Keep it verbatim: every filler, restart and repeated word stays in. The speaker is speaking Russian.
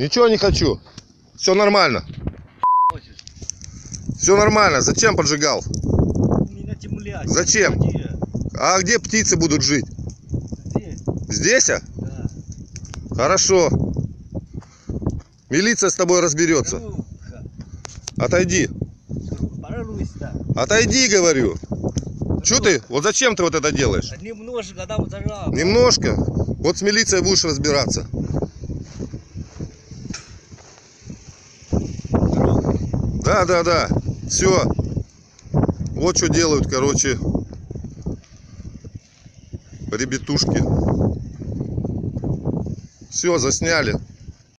Ничего не хочу. Все нормально. Все нормально. Зачем поджигал? Зачем? А где птицы будут жить? Здесь? А? Да. Хорошо. Милиция с тобой разберется. Отойди. Отойди, говорю. Че ты? Вот зачем ты вот это делаешь? Немножко, да, вот зажал. Немножко? Вот с милицией будешь разбираться. Да, да, да. Все. Вот что делают, короче, ребятушки. Все, засняли.